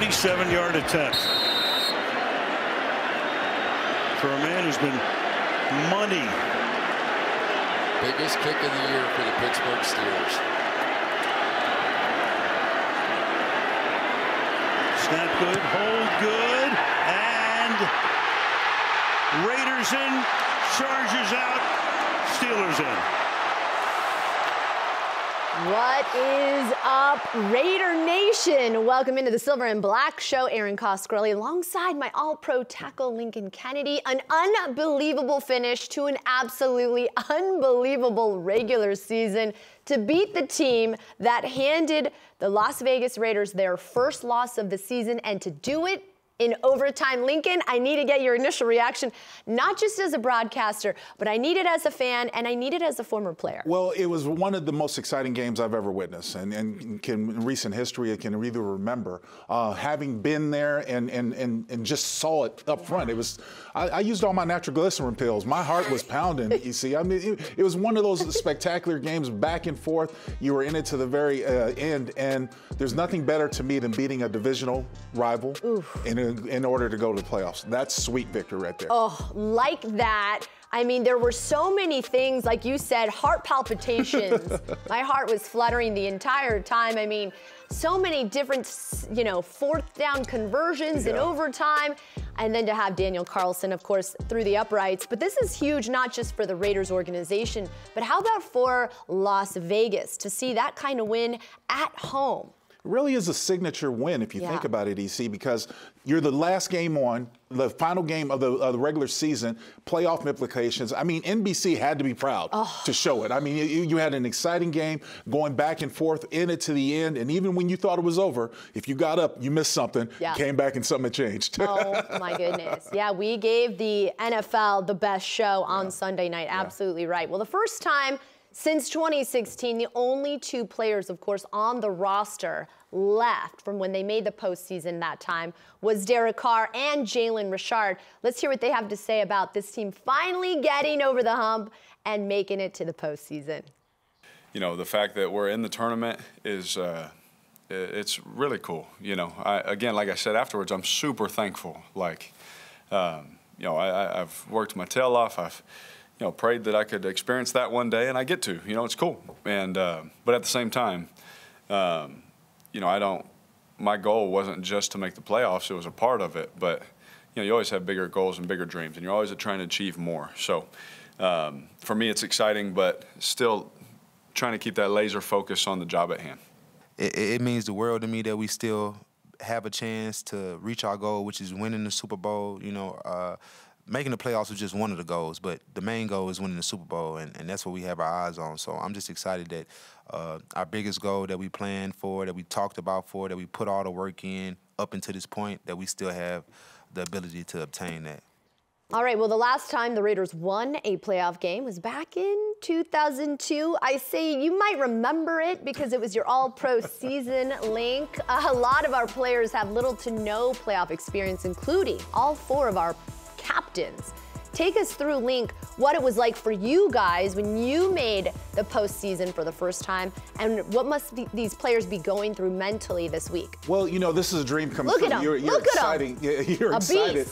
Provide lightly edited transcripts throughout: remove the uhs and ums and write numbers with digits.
37-yard attempt for a man who's been money. Biggest kick of the year for the Pittsburgh Steelers. Snap good, hold good, and Raiders in, charges out, Steelers in. What is up, Raider Nation? Welcome into the Silver and Black Show. Erin Coscarelli alongside my all-pro tackle Lincoln Kennedy. An unbelievable finish to an absolutely unbelievable regular season to beat the team that handed the Las Vegas Raiders their first loss of the season, and to do it in overtime. Lincoln, I need to get your initial reaction, not just as a broadcaster, but I need it as a fan, and I need it as a former player. Well, it was one of the most exciting games I've ever witnessed, in recent history, I can either remember having been there and just saw it up front. It was, I used all my nitroglycerin pills. My heart was pounding. You see, I mean, it was one of those spectacular games, back and forth. You were in it to the very end, and there's nothing better to me than beating a divisional rival. Oof. In order to go to the playoffs. That's sweet victory right there. Oh, like that. I mean, there were so many things, like you said, heart palpitations. My heart was fluttering the entire time. I mean, so many different, you know, fourth down conversions in overtime. And then to have Daniel Carlson, of course, through the uprights. But this is huge, not just for the Raiders organization, but how about for Las Vegas to see that kind of win at home? It really is a signature win if you think about it, EC, because you're the last game on, the final game of the regular season, playoff implications. I mean, NBC had to be proud to show it. I mean, you had an exciting game going back and forth in it to the end, and even when you thought it was over, if you got up, you missed something, came back and something had changed. Oh, my goodness. Yeah, we gave the NFL the best show on Sunday night. Absolutely right. Well, the first time since 2016, the only two players, of course, on the roster left from when they made the postseason that time was Derek Carr and Jalen Richard. Let's hear what they have to say about this team finally getting over the hump and making it to the postseason. You know, the fact that we're in the tournament is it's really cool. You know, again, like I said afterwards, I'm super thankful. Like, you know, I've worked my tail off. I've prayed that I could experience that one day, and I get to. You know, it's cool. And but at the same time, you know, I don't. My goal wasn't just to make the playoffs; it was a part of it. But you know, you always have bigger goals and bigger dreams, and you're always trying to achieve more. So for me, it's exciting, but still trying to keep that laser focus on the job at hand. It means the world to me that we still have a chance to reach our goal, which is winning the Super Bowl. You know. Making the playoffs was just one of the goals, but the main goal is winning the Super Bowl, and that's what we have our eyes on. So I'm just excited that our biggest goal that we planned for, that we talked about for, that we put all the work in up until this point, that we still have the ability to obtain that. All right, well, the last time the Raiders won a playoff game was back in 2002. I say you might remember it because it was your all-pro season, Link. A lot of our players have little to no playoff experience, including all four of our captains. Take us through, Link, what it was like for you guys when you made the postseason for the first time, and what must these players be going through mentally this week? Well, you know, this is a dream come true. Look at them. Look at them. You're excited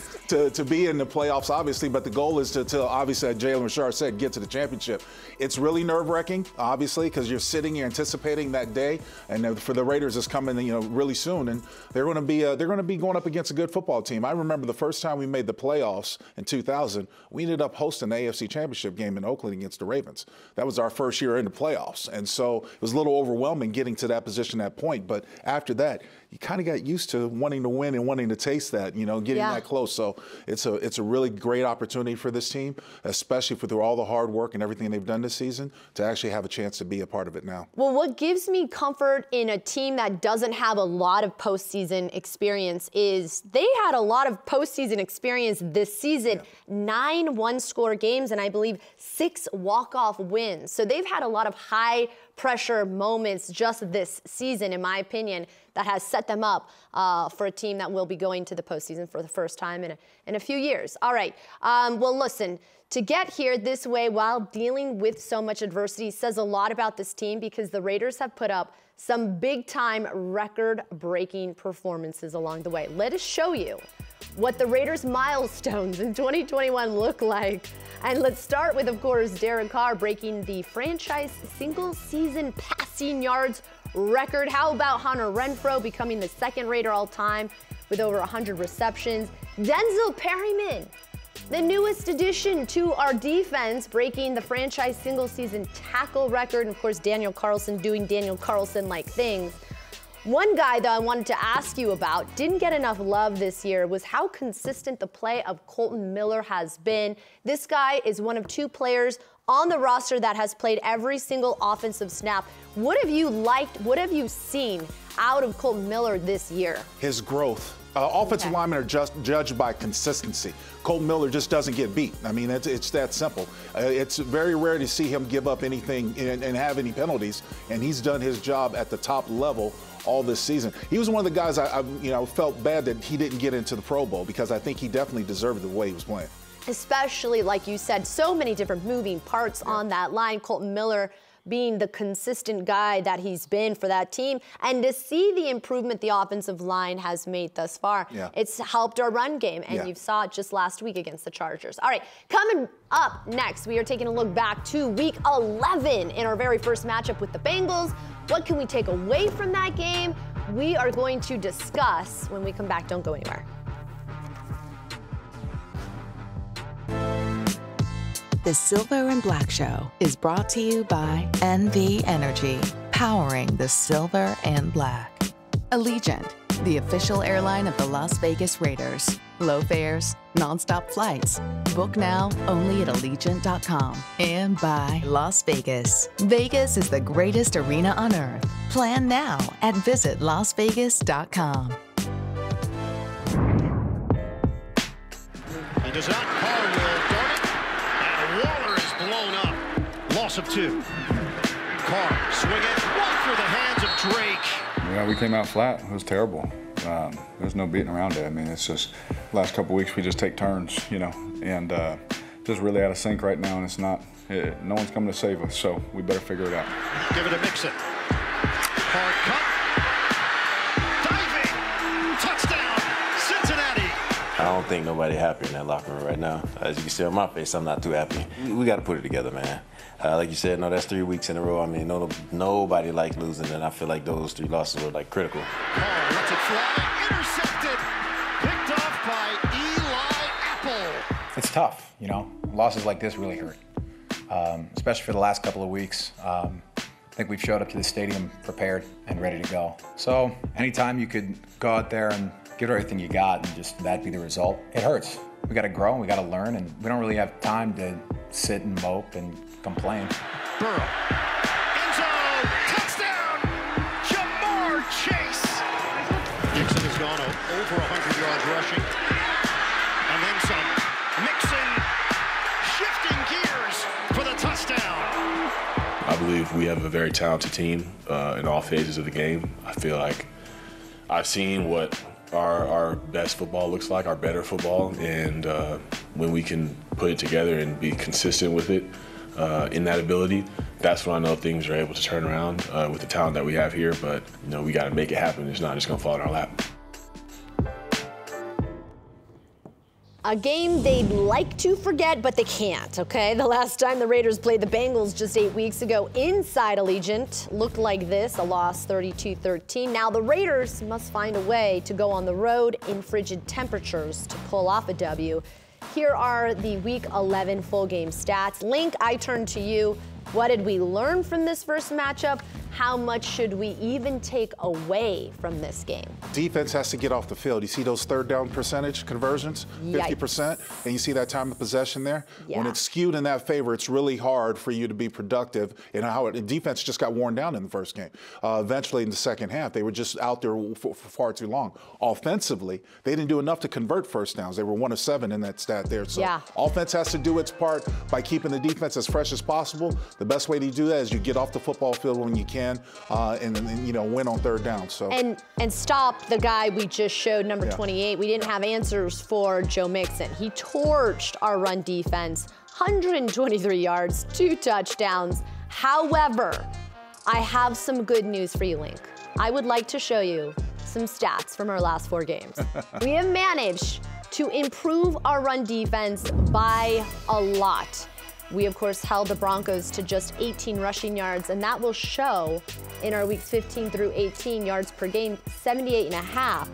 to be in the playoffs, obviously, but the goal is to obviously, as Jalen Richard said, get to the championship. It's really nerve-wracking, obviously, because you're sitting, you're anticipating that day, and for the Raiders, it's coming, you know, really soon, and they're going to be going up against a good football team. I remember the first time we made the playoffs in 2000. We ended up hosting the AFC Championship game in Oakland against the Ravens. That was our first year in the playoffs. And so it was a little overwhelming getting to that position, that point. But after that, you kind of got used to wanting to win and wanting to taste that, you know, getting that close. So it's a really great opportunity for this team, especially through all the hard work and everything they've done this season, to actually have a chance to be a part of it now. Well, what gives me comfort in a team that doesn't have a lot of postseason experience is they had a lot of postseason experience this season, 9 one-score games, and I believe 6 walk-off wins. So they've had a lot of high pressure moments just this season, in my opinion, that has set them up for a team that will be going to the postseason for the first time in a few years. All right. Well, listen, to get here this way while dealing with so much adversity says a lot about this team, because the Raiders have put up some big-time record-breaking performances along the way. Let us show you what the Raiders' milestones in 2021 look like. And let's start with, of course, Derek Carr breaking the franchise single-season passing yards record. How about Hunter Renfro becoming the second Raider all-time with over 100 receptions? Denzel Perryman, the newest addition to our defense, breaking the franchise single-season tackle record. And, of course, Daniel Carlson doing Daniel Carlson-like things. One guy, though, I wanted to ask you about, didn't get enough love this year, was how consistent the play of Kolton Miller has been. This guy is one of two players on the roster that has played every single offensive snap. What have you liked, what have you seen out of Kolton Miller this year? His growth. Offensive linemen are just judged by consistency. Kolton Miller just doesn't get beat. I mean, it's that simple. It's very rare to see him give up anything and have any penalties, and he's done his job at the top level all this season. He was one of the guys I felt bad that he didn't get into the Pro Bowl, because I think he definitely deserved the way he was playing. Especially, like you said, so many different moving parts on that line. Kolton Miller being the consistent guy that he's been for that team. And to see the improvement the offensive line has made thus far, it's helped our run game. And you saw it just last week against the Chargers. All right, coming up next, we are taking a look back to Week 11 in our very first matchup with the Bengals. What can we take away from that game? We are going to discuss when we come back. Don't go anywhere. The Silver and Black Show is brought to you by Envy Energy, powering the Silver and Black. Allegiant, the official airline of the Las Vegas Raiders. Low fares, nonstop flights. Book now only at Allegiant.com. And by Las Vegas. Vegas is the greatest arena on earth. Plan now at visitlasvegas.com. He does not call it. Of two. Carr, swing it, right through the hands of Drake. Yeah, we came out flat. It was terrible. There's no beating around it. I mean, it's just last couple weeks we just take turns, and just really out of sync right now, and it's not, no one's coming to save us, so we better figure it out. Give it to Mixon. Hard cut. Diving. Touchdown, Cincinnati. I don't think nobody happy in that locker room right now. As you can see on my face, I'm not too happy. We got to put it together, man. Like you said, that's 3 weeks in a row. I mean, nobody likes losing, and I feel like those three losses were, critical. Carr lets it fly, intercepted, picked off by Eli Apple. It's tough, Losses like this really hurt, especially for the last couple of weeks. I think we've showed up to the stadium prepared and ready to go. So anytime you could go out there and give it everything you got and just that be the result, it hurts. We got to grow and we got to learn, and we don't really have time to sit and mope and complain. Burrow, end zone, touchdown, Ja'Marr Chase. Nixon has gone over 100 yards rushing, and then some. Mixon shifting gears for the touchdown. I believe we have a very talented team in all phases of the game. I feel like I've seen what our best football looks like, our better football, and when we can put it together and be consistent with it in that ability, that's when I know things are able to turn around with the talent that we have here. But we got to make it happen. It's not just going to fall in our lap. A game they'd like to forget, but they can't, okay? The last time the Raiders played the Bengals just 8 weeks ago inside Allegiant looked like this, a loss 32-13. Now the Raiders must find a way to go on the road in frigid temperatures to pull off a W. Here are the Week 11 full game stats. Link, I turn to you. What did we learn from this first matchup? how much should we even take away from this game? Defense has to get off the field. You see those third down percentage conversions, 50%, and you see that time of possession there? Yeah. When it's skewed in that favor, it's really hard for you to be productive. And how it, defense just got worn down in the first game. Eventually in the second half, they were just out there for far too long. Offensively, they didn't do enough to convert first downs. They were 1 of 7 in that stat there. So offense has to do its part by keeping the defense as fresh as possible. The best way to do that is you get off the football field when you can, and you know, win on third down. So and stop the guy we just showed, number 28. We didn't have answers for Joe Mixon. He torched our run defense, 123 yards, 2 touchdowns. However, I have some good news for you, Link. I would like to show you some stats from our last 4 games. We have managed to improve our run defense by a lot. We, of course, held the Broncos to just 18 rushing yards, and that will show in our weeks 15 through 18 yards per game, 78.5.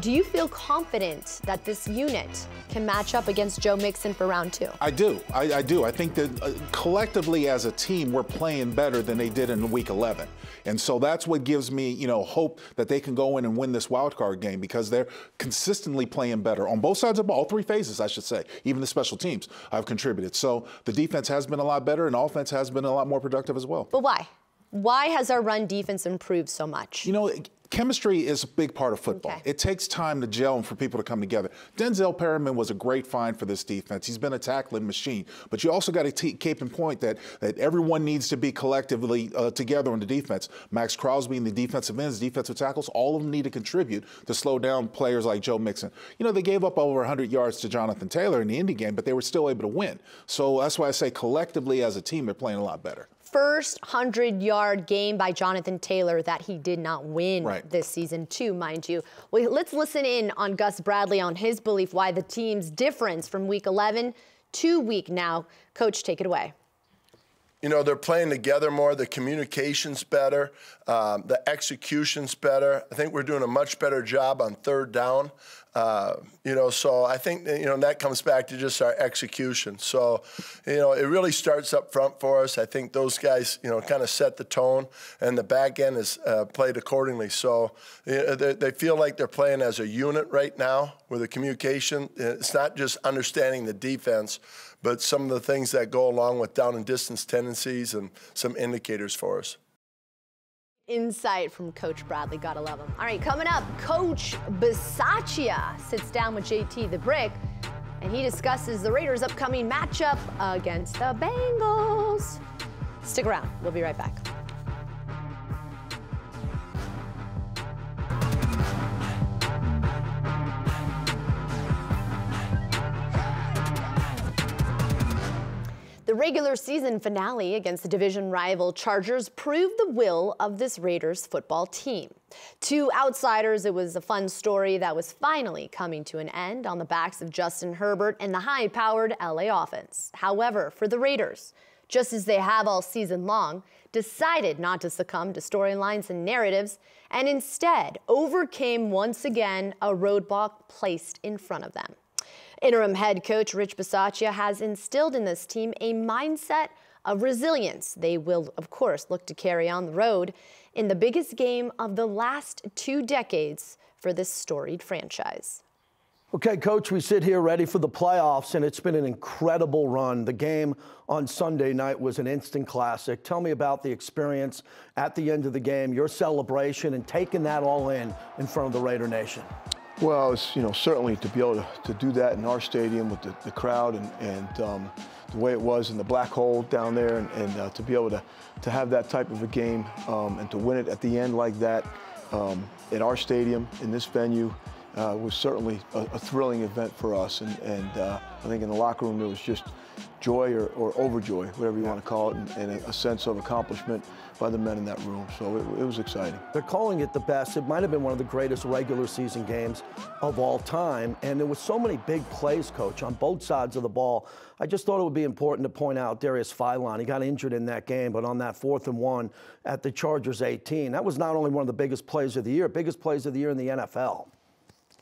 Do you feel confident that this unit can match up against Joe Mixon for round 2? I do. I do. I think that collectively as a team, we're playing better than they did in week 11. And so that's what gives me, you know, hope that they can go in and win this wild card game, because they're consistently playing better on both sides of the ball, all 3 phases, I should say. Even the special teams have contributed. So the defense has been a lot better and offense has been a lot more productive as well. But why? Why has our run defense improved so much? You know, chemistry is a big part of football. It takes time to gel and for people to come together. Denzel Perryman was a great find for this defense. He's been a tackling machine. But you also got to keep in point that everyone needs to be collectively together on the defense. Max Crosby and the defensive ends, defensive tackles, all of them need to contribute to slow down players like Joe Mixon. You know, they gave up over 100 yards to Jonathan Taylor in the Indy game, but they were still able to win. So that's why I say collectively as a team, they're playing a lot better. First 100-yard game by Jonathan Taylor that he did not win this season, too, mind you. Well, let's listen in on Gus Bradley on his belief why the team's difference from Week 11 to Week now. Coach, take it away. You know, they're playing together more. The communication's better. The execution's better. I think we're doing a much better job on third down. You know, so I think, you know, that comes back to just our execution. So, you know, it really starts up front for us. I think those guys, you know, kind of set the tone, and the back end is played accordingly. So they feel like they're playing as a unit right now with the communication. It's not just understanding the defense, but some of the things that go along with down and distance tendencies and some indicators for us. Insight from Coach Bradley, gotta love him. All right, coming up, Coach Bisaccia sits down with JT the Brick, and he discusses the Raiders' upcoming matchup against the Bengals. Stick around, we'll be right back. The regular season finale against the division rival Chargers proved the will of this Raiders football team. To outsiders, it was a fun story that was finally coming to an end on the backs of Justin Herbert and the high-powered LA offense. However, for the Raiders, just as they have all season long, decided not to succumb to storylines and narratives, and instead overcame once again a roadblock placed in front of them. Interim head coach Rich Bisaccia has instilled in this team a mindset of resilience. They will, of course, look to carry on the road in the biggest game of the last 2 decades for this storied franchise. Okay, Coach, we sit here ready for the playoffs, and it's been an incredible run. The game on Sunday night was an instant classic. Tell me about the experience at the end of the game, your celebration, and taking that all in front of the Raider Nation. Well, it's, you know, certainly to be able to do that in our stadium with the crowd and the way it was in the black hole down there, and to be able to have that type of a game and to win it at the end like that in our stadium, in this venue, was certainly a thrilling event for us. And I think in the locker room, there was just joy or overjoy, whatever you want to call it, and a sense of accomplishment by the men in that room. So it was exciting. They're calling it the best. It might have been one of the greatest regular season games of all time. And there were so many big plays, Coach, on both sides of the ball. I just thought it would be important to point out Darius Philon. He got injured in that game, but on that 4th and 1 at the Chargers 18, that was not only one of the biggest plays of the year, biggest plays of the year in the NFL.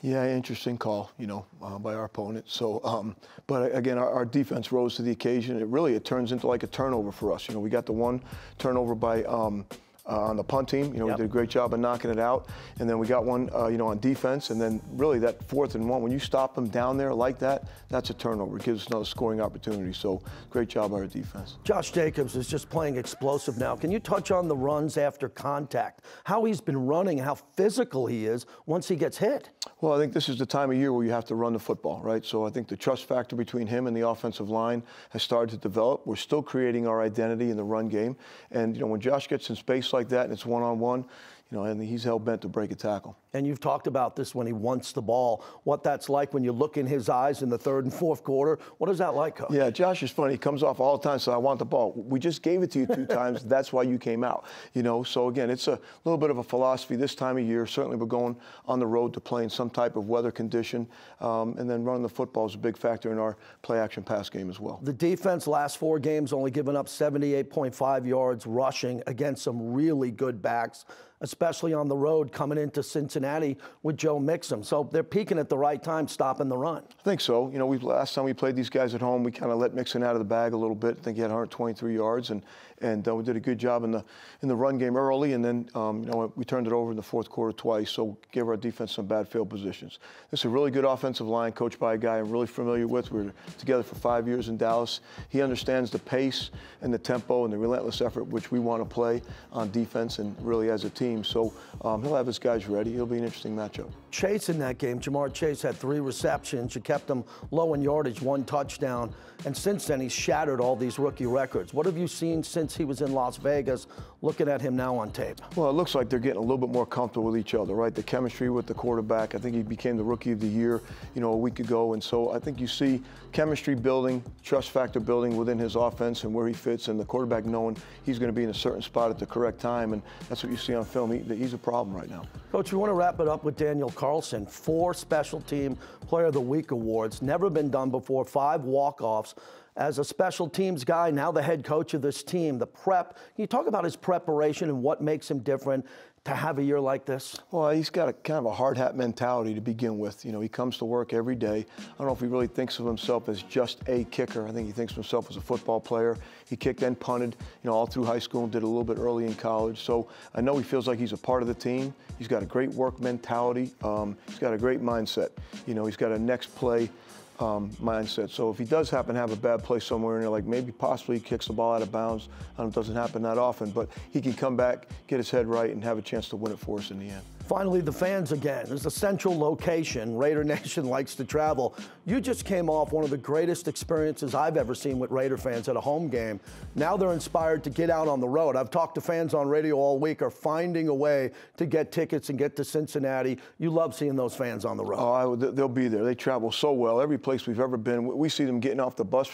Yeah, interesting call, you know, by our opponent. So, but again, our defense rose to the occasion. It turns into like a turnover for us. You know, we got the 1 turnover by on the punt team. You know, we did a great job of knocking it out. And then we got one, you know, on defense. And then really that 4th and 1, when you stop them down there like that, that's a turnover. It gives us another scoring opportunity. So great job by our defense. Josh Jacobs is just playing explosive now. Can you touch on the runs after contact? How he's been running, how physical he is once he gets hit? Well, I think this is the time of year where you have to run the football, right? So I think the trust factor between him and the offensive line has started to develop. We're still creating our identity in the run game. And, you know, when Josh gets in space like that and it's one-on-one, you know, and he's hell-bent to break a tackle. And you've talked about this when he wants the ball, what that's like when you look in his eyes in the 3rd and 4th quarter. What is that like, Coach? Yeah, Josh is funny. He comes off all the time, so I want the ball. We just gave it to you 2 times. That's why you came out, you know. So, again, it's a little bit of a philosophy this time of year. Certainly we're going on the road to play in some type of weather condition. And then running the football is a big factor in our play-action pass game as well. The defense last 4 games only given up 78.5 yards rushing against some really good backs, especially on the road coming into Cincinnati with Joe Mixon. So they're peaking at the right time, stopping the run. I think so. You know, last time we played these guys at home, we kind of let Mixon out of the bag a little bit. I think he had 123 yards, and we did a good job in the run game early, and then you know, we turned it over in the 4th quarter twice, so gave our defense some bad field positions. This is a really good offensive line coached by a guy I'm really familiar with. We were together for 5 years in Dallas. He understands the pace and the tempo and the relentless effort which we want to play on defense and really as a team. So he'll have his guys ready. He'll be an interesting matchup. Chase in that game, Ja'Marr Chase had 3 receptions. You kept him low in yardage, 1 touchdown. And since then, he's shattered all these rookie records. What have you seen since he was in Las Vegas, looking at him now on tape? Well, it looks like they're getting a little bit more comfortable with each other, right? The chemistry with the quarterback. I think he became the rookie of the year, you know, a week ago. And so I think you see chemistry building, trust factor building within his offense and where he fits, and the quarterback knowing he's going to be in a certain spot at the correct time. And that's what you see on film. He's a problem right now. Coach, we want to wrap it up with Daniel Carlson. 4 Special Team Player of the Week awards, never been done before, 5 walk-offs. As a special teams guy, now the head coach of this team, the prep. Can you talk about his preparation and what makes him different to have a year like this? Well, he's got a kind of a hard hat mentality to begin with. You know, he comes to work every day. I don't know if he really thinks of himself as just a kicker. I think he thinks of himself as a football player. He kicked and punted, you know, all through high school and did a little bit early in college. So I know he feels like he's a part of the team. He's got a great work mentality. He's got a great mindset. You know, he's got a next play mindset. So if he does happen to have a bad play somewhere in there, like maybe possibly he kicks the ball out of bounds, it doesn't happen that often, but he can come back, get his head right, and have a chance to win it for us in the end. Finally, the fans again. There's a central location. Raider Nation likes to travel. You just came off one of the greatest experiences I've ever seen with Raider fans at a home game. Now they're inspired to get out on the road. I've talked to fans on radio all week, are finding a way to get tickets and get to Cincinnati. You love seeing those fans on the road. Oh, they'll be there. They travel so well. Every place we've ever been, we see them getting off the bus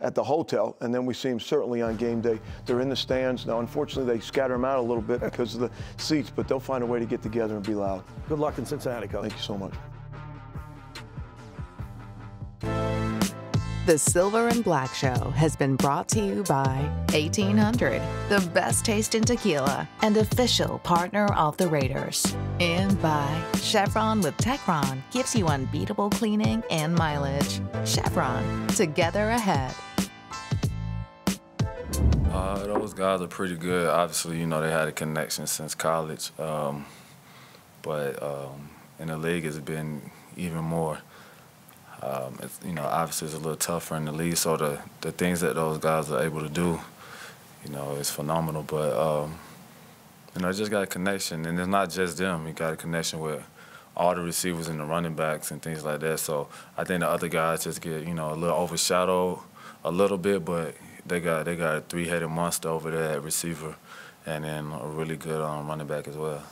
at the hotel, and then we see them certainly on game day. They're in the stands. Now, unfortunately, they scatter them out a little bit because of the seats, but they'll find a way to get together and be loud. Good luck in Cincinnati, Coach. Thank you so much. The Silver and Black Show has been brought to you by 1800, the best taste in tequila and official partner of the Raiders. And by Chevron with Tecron, gives you unbeatable cleaning and mileage. Chevron, together ahead. Those guys are pretty good. Obviously, you know, they had a connection since college. But in the league, it's been even more. You know, obviously, it's a little tougher in the league. So the things that those guys are able to do, you know, is phenomenal. But you know, I just got a connection, and it's not just them. You got a connection with all the receivers and the running backs and things like that. So I think the other guys just get, you know, a little overshadowed a little bit, but they got a 3-headed monster over there at receiver, and then a really good running back as well.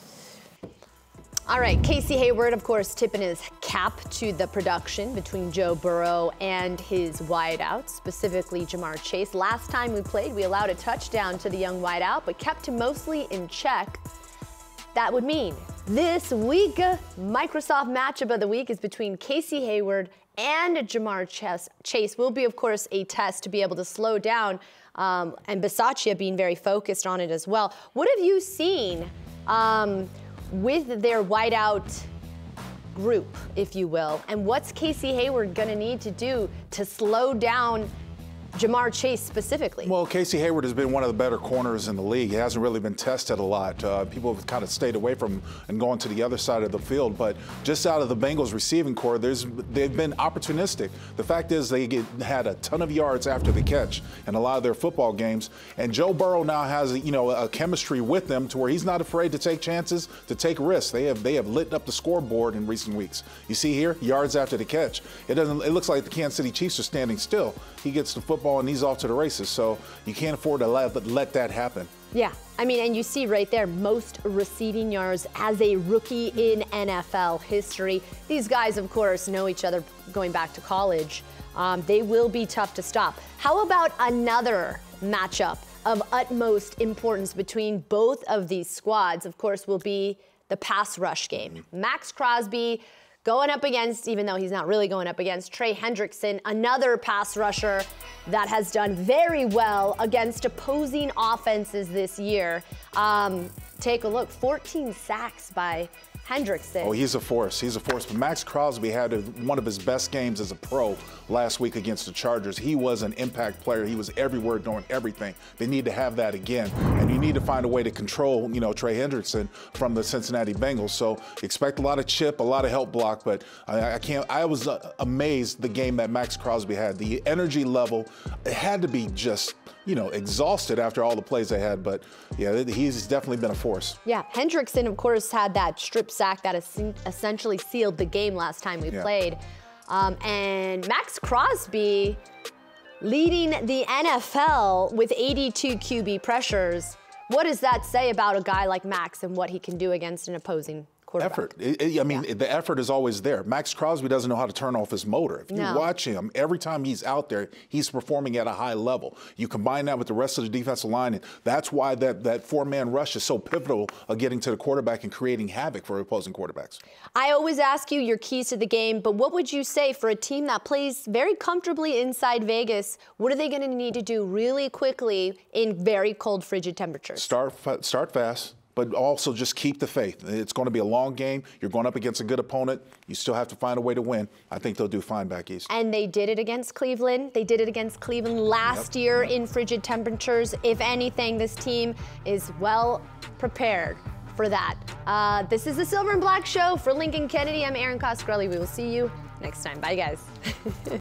All right, Casey Hayward, of course, tipping his cap to the production between Joe Burrow and his wideout, specifically Ja'Marr Chase. Last time we played, we allowed a touchdown to the young wideout, but kept him mostly in check. That would mean this week, Microsoft matchup of the week is between Casey Hayward and Ja'Marr Chase. Chase will be, of course, a test to be able to slow down, and Bisaccia being very focused on it as well. What have you seen with their wideout group, if you will, and what's Casey Hayward going to need to do to slow down Ja'Marr Chase specifically? Well, Casey Hayward has been one of the better corners in the league. He hasn't really been tested a lot. People have kind of stayed away from and gone to the other side of the field. But just out of the Bengals receiving corps, they've been opportunistic. The fact is they had a ton of yards after the catch in a lot of their football games. And Joe Burrow now has, you know, a chemistry with them to where he's not afraid to take chances, to take risks. They have lit up the scoreboard in recent weeks. You see here, yards after the catch. It looks like the Kansas City Chiefs are standing still. He gets the football and he's off to the races. So you can't afford to let that happen. Yeah, I mean, and you see right there, most receiving yards as a rookie in NFL history. These guys, of course, know each other going back to college. They will be tough to stop. How about another matchup of utmost importance between both of these squads, of course, will be the pass rush game. Max Crosby going up against, even though he's not really going up against, Trey Hendrickson, another pass rusher that has done very well against opposing offenses this year. Take a look, 14 sacks by Hendrickson. Oh, he's a force. He's a force. But Max Crosby had one of his best games as a pro last week against the Chargers. He was an impact player. He was everywhere doing everything. They need to have that again. And you need to find a way to control, you know, Trey Hendrickson from the Cincinnati Bengals. So expect a lot of chip, a lot of help block. But I was amazed the game that Max Crosby had. The energy level, it had to be just, you know, exhausted after all the plays they had. But yeah, he's definitely been a force. Yeah, Hendrickson, of course, had that strip sack that essentially sealed the game last time we played. And Max Crosby leading the NFL with 82 QB pressures. What does that say about a guy like Max and what he can do against an opposing quarterback? Effort. The effort is always there. Max Crosby doesn't know how to turn off his motor. If you watch him, every time he's out there, he's performing at a high level. You combine that with the rest of the defensive line, and that's why that four-man rush is so pivotal of getting to the quarterback and creating havoc for opposing quarterbacks. I always ask you your keys to the game, but what would you say for a team that plays very comfortably inside Vegas? What are they going to need to do really quickly in very cold, frigid temperatures? Start fast. But also just keep the faith. It's going to be a long game. You're going up against a good opponent. You still have to find a way to win. I think they'll do fine back east. And they did it against Cleveland. They did it against Cleveland last year in frigid temperatures. If anything, this team is well prepared for that. This is the Silver and Black Show. For Lincoln Kennedy, I'm Erin Coscarelli. We will see you next time. Bye, guys.